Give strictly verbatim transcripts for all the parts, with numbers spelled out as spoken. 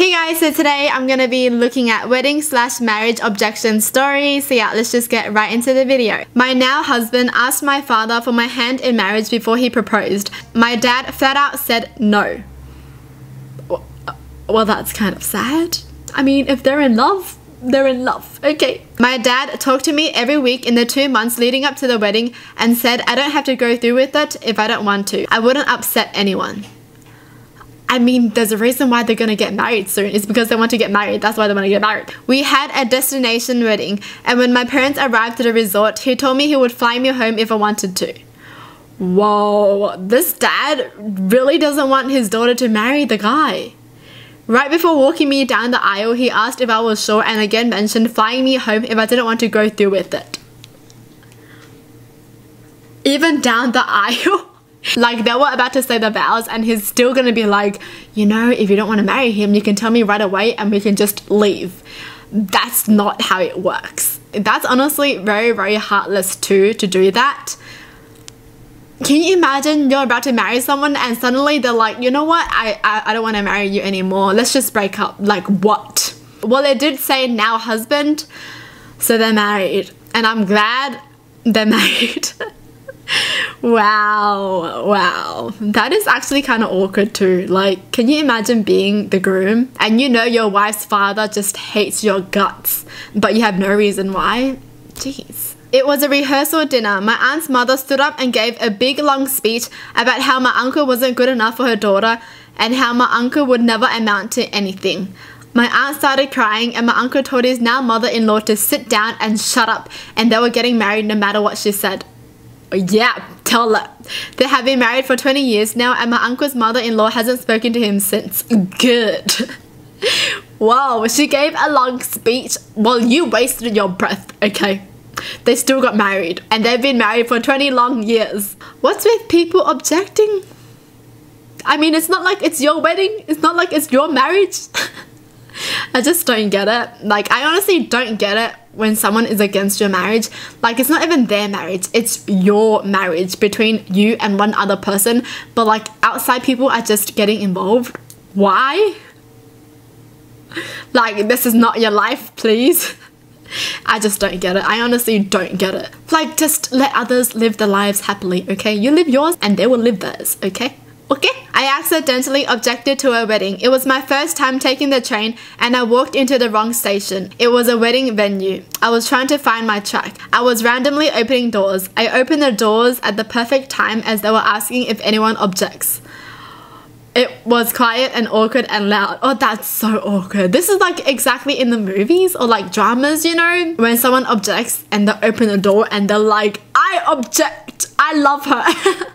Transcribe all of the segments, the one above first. Hey guys, so today I'm gonna be looking at wedding slash marriage objection stories. So yeah, let's just get right into the video. My now husband asked my father for my hand in marriage before he proposed. My dad flat out said no. Well, that's kind of sad. I mean, if they're in love, they're in love. Okay. My dad talked to me every week in the two months leading up to the wedding and said I don't have to go through with it if I don't want to. I wouldn't upset anyone. I mean, there's a reason why they're gonna get married soon. It's because they want to get married. That's why they want to get married. We had a destination wedding, and when my parents arrived at a resort, he told me he would fly me home if I wanted to. Whoa, this dad really doesn't want his daughter to marry the guy. Right before walking me down the aisle, he asked if I was sure and again mentioned flying me home if I didn't want to go through with it. Even down the aisle? Like, they were about to say the vows and he's still gonna be like, you know, if you don't want to marry him, you can tell me right away and we can just leave. That's not how it works. That's honestly very, very heartless too, to do that. Can you imagine you're about to marry someone and suddenly they're like, you know what, I, I, I don't want to marry you anymore. Let's just break up. Like, what? Well, they did say now husband, so they're married. And I'm glad they're married. Wow, wow. That is actually kind of awkward too. Like, can you imagine being the groom and you know your wife's father just hates your guts, but you have no reason why? Jeez. It was a rehearsal dinner. My aunt's mother stood up and gave a big long speech about how my uncle wasn't good enough for her daughter and how my uncle would never amount to anything. My aunt started crying and my uncle told his now mother-in-law to sit down and shut up, and they were getting married no matter what she said. Yeah, tell her. They have been married for twenty years now and my uncle's mother-in-law hasn't spoken to him since. Good. Wow, she gave a long speech. Well, you wasted your breath, okay. They still got married and they've been married for twenty long years. What's with people objecting? I mean, it's not like it's your wedding. It's not like it's your marriage. I just don't get it. Like, I honestly don't get it when someone is against your marriage. Like, it's not even their marriage, it's your marriage between you and one other person, but like, outside people are just getting involved. Why? Like, this is not your life, please. I just don't get it. I honestly don't get it. Like, just let others live their lives happily, okay? You live yours and they will live theirs, okay? Okay. I accidentally objected to a wedding. It was my first time taking the train and I walked into the wrong station. It was a wedding venue. I was trying to find my track. I was randomly opening doors. I opened the doors at the perfect time as they were asking if anyone objects. It was quiet and awkward and loud. Oh, that's so awkward. This is like exactly in the movies or like dramas, you know? When someone objects and they open the door and they're like, I object, I love her.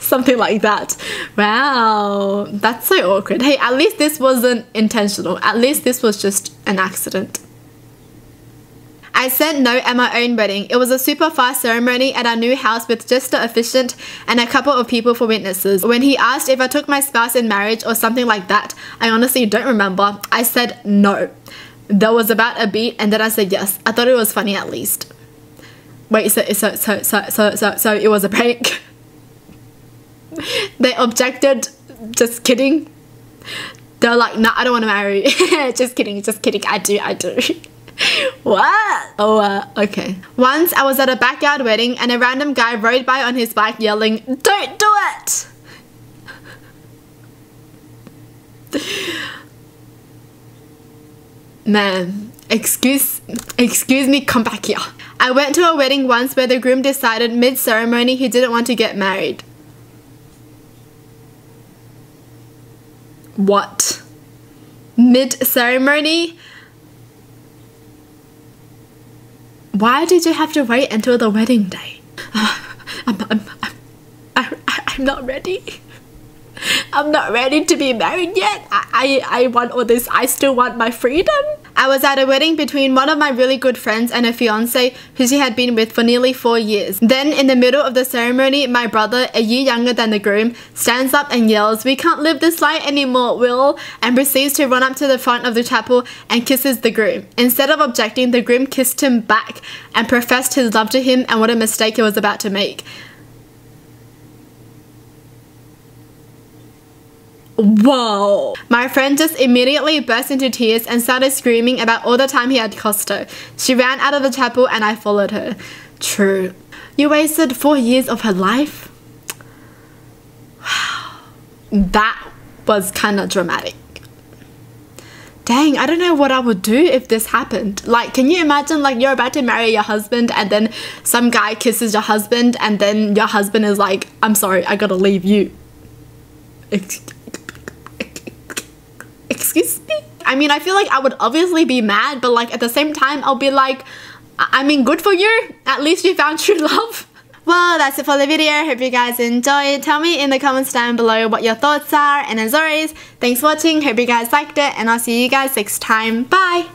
Something like that. Wow, that's so awkward. Hey, at least this wasn't intentional. At least this was just an accident. I said no at my own wedding. It was a super fast ceremony at our new house with just the officiant and a couple of people for witnesses. When he asked if I took my spouse in marriage or something like that, I honestly don't remember. I said no. There was about a beat and then I said yes. I thought it was funny at least. Wait, so, so, so, so, so, so, so it was a prank. They objected. Just kidding. They're like, nah, I don't want to marry. Just kidding, just kidding. I do, I do. What? Oh, uh, okay. Once I was at a backyard wedding and a random guy rode by on his bike yelling, don't do it! Man, excuse, excuse me, come back here. I went to a wedding once where the groom decided mid-ceremony he didn't want to get married. What? Mid-ceremony? Why did you have to wait until the wedding day? Oh, I'm, I'm, I'm, I'm not ready. I'm not ready to be married yet. I, I, I want all this. I still want my freedom. I was at a wedding between one of my really good friends and her fiancé, who she had been with for nearly four years. Then, in the middle of the ceremony, my brother, a year younger than the groom, stands up and yells, "We can't live this life anymore, Will," and proceeds to run up to the front of the chapel and kisses the groom. Instead of objecting, the groom kissed him back and professed his love to him and what a mistake he was about to make. Whoa. My friend just immediately burst into tears and started screaming about all the time he had cost her. She ran out of the chapel and I followed her. True. You wasted four years of her life? Wow. That was kind of dramatic. Dang, I don't know what I would do if this happened. Like, can you imagine, like, you're about to marry your husband and then some guy kisses your husband and then your husband is like, I'm sorry, I gotta leave you. Excuse me? I mean, I feel like I would obviously be mad, but like at the same time, I'll be like, I, I mean, good for you. At least you found true love. Well, that's it for the video. Hope you guys enjoyed. Tell me in the comments down below what your thoughts are. And as always, thanks for watching. Hope you guys liked it. And I'll see you guys next time. Bye.